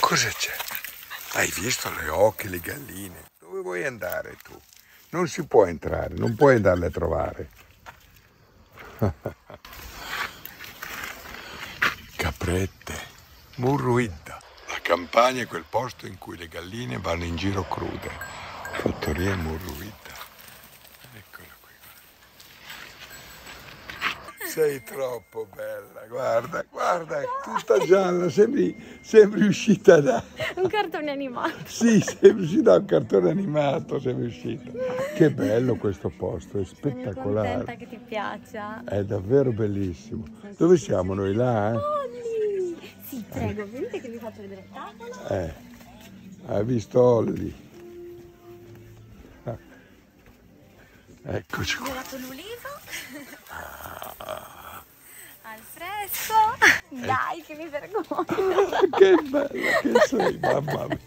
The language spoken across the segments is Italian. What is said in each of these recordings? Cosa c'è? Hai visto le oche, le galline? Dove vuoi andare tu? Non si può entrare, non puoi andarle a trovare. Caprette, Muru Idda. La campagna è quel posto in cui le galline vanno in giro crude. Fattoria Muru Idda. Eccola qui. Sei troppo bella, guarda, guarda, tutta gialla, sembri uscita da... un cartone animato. Sì, sembri uscita da un cartone animato, sembri uscita. Che bello questo posto, è spettacolare. Sono contenta che ti piaccia. È davvero bellissimo. Dove siamo noi, là? Sì, prego, venite che vi faccio vedere il tavolo. Hai visto Olli? Eccoci qua. Ho trovato l'ulivo. Al fresco. Dai, che mi vergogno. Che bello che sei, mamma mia.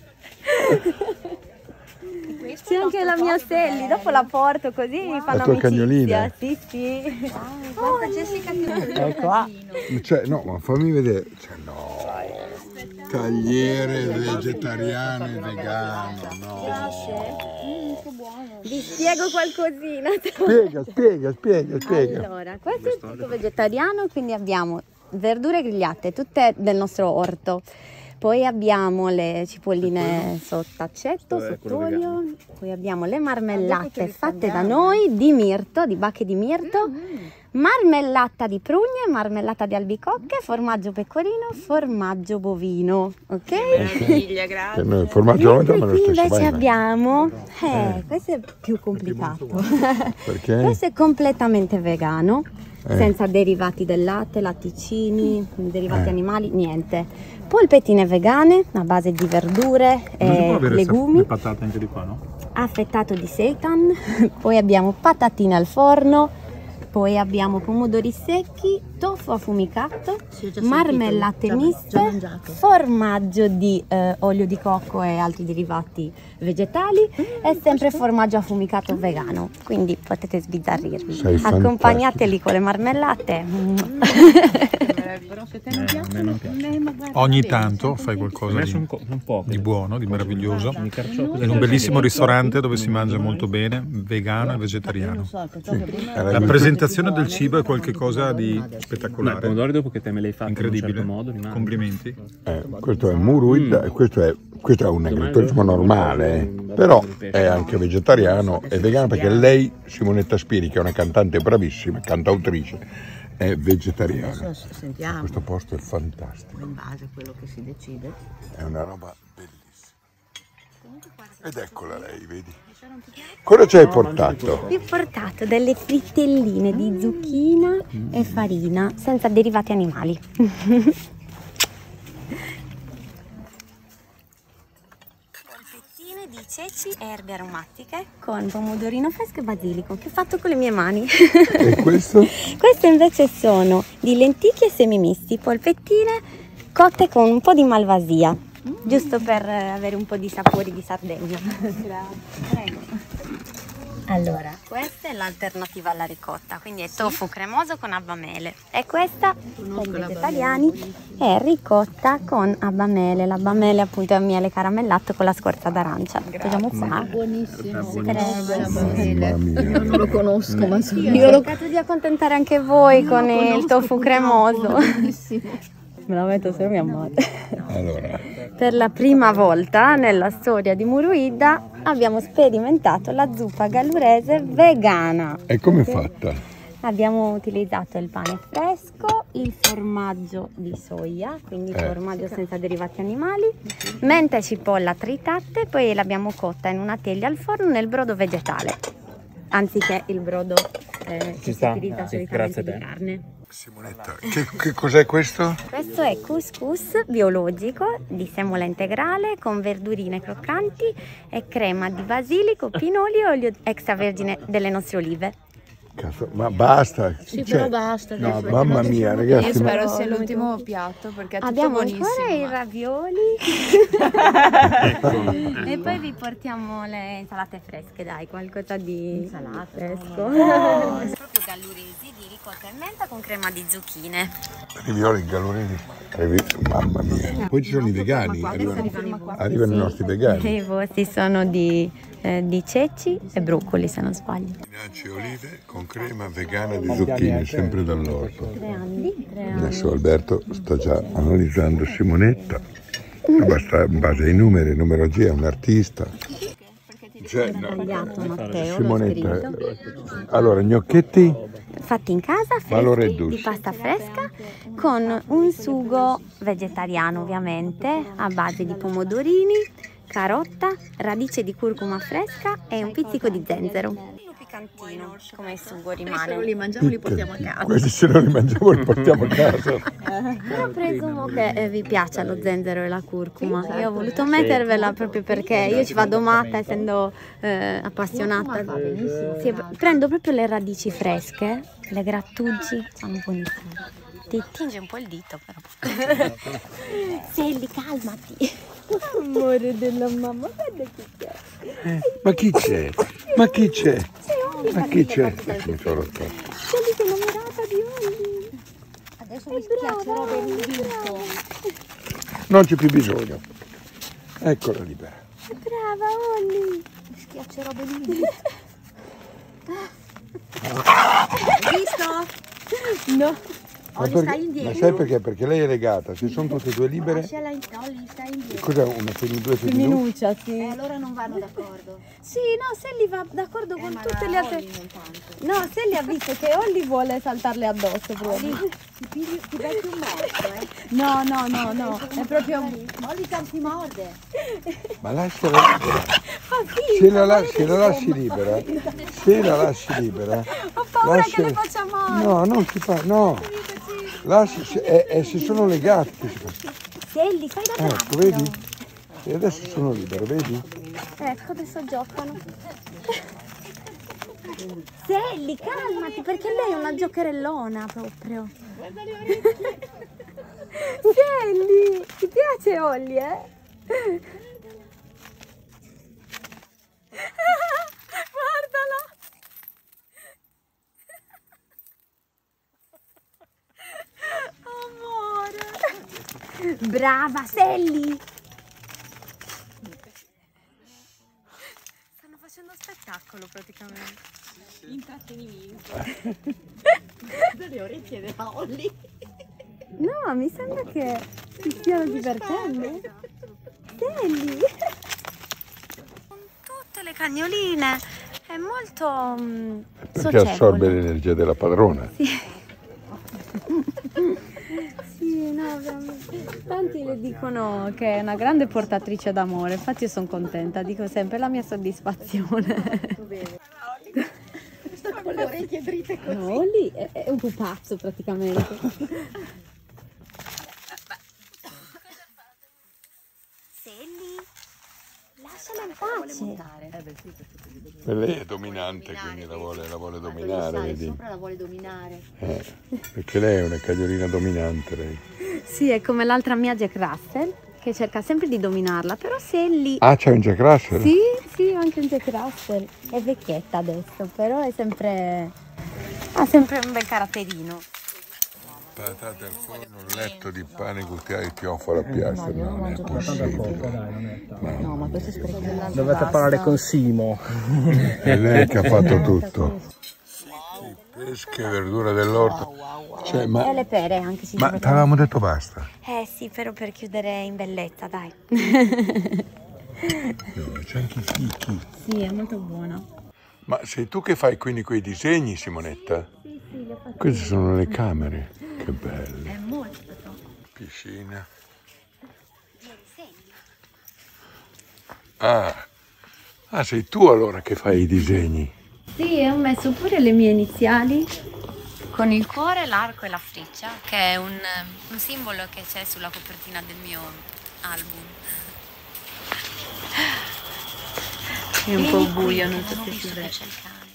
C'è anche la mia Selly, dopo la porto così mi fanno amicizia. La tua cagnolina? Sì, sì. Guarda, Jessica che qua. Cioè, no, ma fammi vedere. Cioè, no. Tagliere vegetariano e vegano, no. Grazie. Vi spiego qualcosina. Spiega. Allora, questo è il tutto vegetariano, quindi abbiamo verdure grigliate, tutte del nostro orto. Poi abbiamo le cipolline sott'accetto, sott'olio. Poi abbiamo le marmellate fatte da noi di mirto, di bacche di mirto. Marmellata di prugne, marmellata di albicocche, formaggio pecorino, formaggio bovino, ok? Meraviglia, grazie. Noi formaggio bovino qui invece vai, abbiamo... questo è più complicato. Perché? Questo è completamente vegano, senza derivati del latte, latticini, derivati animali, niente. Polpettine vegane a base di verdure e legumi. Le patate anche di qua, no? Affettato di seitan. Poi abbiamo patatine al forno. Poi abbiamo pomodori secchi, tofu affumicato, marmellate miste, formaggio di olio di cocco e altri derivati vegetali e sempre formaggio affumicato vegano, quindi potete sbizzarrirvi. Accompagnateli con le marmellate. Ogni tanto fai qualcosa di buono, di meraviglioso, in un bellissimo ristorante dove si mangia molto bene, vegano e vegetariano. La presentazione del cibo è qualcosa di spettacolare. Ma i pomodori dopo che te me li hai fatti in un certo modo rimane. Complimenti. Questo è Muru Idda e questo è un agriturismo normale, però è anche vegetariano e vegano perché lei, Simonetta Spiri, che è una cantante bravissima, cantautrice, è vegetariana. Questo posto è fantastico. In base a quello che si decide. È una roba bellissima. Ed eccola lei, vedi? Cosa ci hai portato? Vi ho portato delle frittelline di zucchina e farina, senza derivati animali. Polpettine di ceci e erbe aromatiche con pomodorino fresco e basilico, che ho fatto con le mie mani. E questo? Queste invece sono di lenticchie e semi misti, polpettine cotte con un po' di malvasia. Giusto per avere un po' di sapori di Sardegna. Prego. Allora, questa è l'alternativa alla ricotta, quindi è tofu cremoso con abbamele. E questa, per i vegetariani, è ricotta con abbamele. L'abbamele appunto è miele caramellato con la scorza d'arancia. Vediamo qua. Buonissimo. Io non lo conosco, ma sì. Io ho cercato di accontentare anche voi con il tofu cremoso. Buonissimo. Me la metto se mi ammazza. Allora. Per la prima volta nella storia di Muru Idda abbiamo sperimentato la zuppa gallurese vegana. E come è fatta? Abbiamo utilizzato il pane fresco, il formaggio di soia, quindi formaggio senza derivati animali, menta e cipolla tritate, poi l'abbiamo cotta in una teglia al forno nel brodo vegetale, anziché il brodo che si utilizza solitamente di carne. Simonetta, che cos'è questo? Questo è couscous biologico di semola integrale con verdurine croccanti e crema di basilico, pinoli e olio extravergine delle nostre olive. Cazzo, ma basta. Sì, cioè, però basta. No, mamma mia, ragazzi. Io spero sia l'ultimo piatto, perché è tutto buonissimo. Abbiamo ancora i ravioli. Ecco. E poi vi portiamo le insalate fresche, dai, qualcosa di insalata fresco. No. Proprio galluresi di ricotta e menta con crema di zucchine. Ravioli galluresi. Mamma mia. Poi ci sono i vegani. Arrivano i nostri vegani. I vostri sono di ceci e broccoli, se non sbaglio. Spinaci e olive con crema vegana di zucchine, sempre dall'orto. Adesso Alberto sta già analizzando Simonetta, basta in base ai numeri, numerologia, è un artista. Cioè, Simonetta, allora gnocchetti fatti in casa, freschi, di pasta fresca, con un sugo vegetariano ovviamente, a base di pomodorini, carota, radice di curcuma fresca e un pizzico di zenzero. Piccantino, come sugo rimane. Se non li mangiamo li portiamo a casa. Questi se non li mangiamo li portiamo a casa. Io presumo che vi piaccia lo zenzero e la curcuma. Io ho voluto mettervela proprio perché io ci vado matta, essendo appassionata. Sì, prendo proprio le radici fresche, le grattugi, sono buonissime. Ti tinge un po' il dito però. Selli, calmati. Amore della mamma, guarda chi c'è. Ma chi c'è? Ma chi c'è? Ma chi c'è? Mi sono innamorata di oggi. Adesso mi schiaccerò per il dito. Non c'è più bisogno. Eccola libera. Brava Olli. Mi schiaccerò per il dito. Hai visto? No. Ma, ma sai perché? Perché lei è legata, se sono tutte e due libere. Olli sta indietro. Cos'è una femminuccia? Femminuccia, sì. Allora non vanno d'accordo. Sì, no, Selly va d'accordo con tutte le altre. No, Selly ha visto che Olli vuole saltarle addosso proprio. Olli, ti becchi un morso, eh? No, no, no, no. È proprio Olli che ti morde. Ma lasciala libera. Se la lasci libera, se la lasci libera. Ho paura che le faccia male. No, non si fa, no. Là si sono legati. Selly, fai da ecco, vedi? E adesso sono libero, vedi? Ecco, adesso giocano. Selly, calmati, perché lei è una giocherellona proprio. Selly, ti piace Olli, eh? Guardala! Brava Selly! Stanno facendo spettacolo praticamente. Intrattenimento. Le orecchie della Olli. No, mi sembra che si stiano divertendo. Selly! Con tutte le cagnoline è molto socievole. Perché assorbe l'energia della padrona. Sì. Sì, no, tanti le dicono che è una grande portatrice d'amore, infatti io sono contenta, dico sempre la mia soddisfazione. Con le orecchie dritte così. No, lì è un pupazzo praticamente. Selly, lasciala in pace. Per lei è dominante, quindi la vuole dominare. Vedi? Sopra la vuole dominare. Perché lei è una cagnolina dominante. Lei. Sì, è come l'altra mia Jack Russell, che cerca sempre di dominarla, però Selly... Ah, c'è un Jack Russell? Sì, sì, anche un Jack Russell. È vecchietta adesso, però è sempre... ha sempre un bel caratterino. Patate al forno, un letto di pane, cucchiai, pioffa alla piastra, non è possibile. No, ma questo è sprecato. Dovete parlare con Simo. È lei che ha fatto tutto. Pesche, verdura dell'orto. Cioè, ma... e le pere anche si. Ma ti avevamo detto basta. Eh sì, però per chiudere in bellezza, dai. No, c'è anche i fichi. Sì, è molto buono. Ma sei tu che fai quindi quei disegni, Simonetta? Sì, li ho fatti. Queste sono le camere. Che bello. È molto bello. Piscina. Ah. Ah, sei tu allora che fai i disegni. Sì, ho messo pure le mie iniziali. Con il cuore, l'arco e la freccia, che è un simbolo che c'è sulla copertina del mio album. È un po' buio, non so se si vede.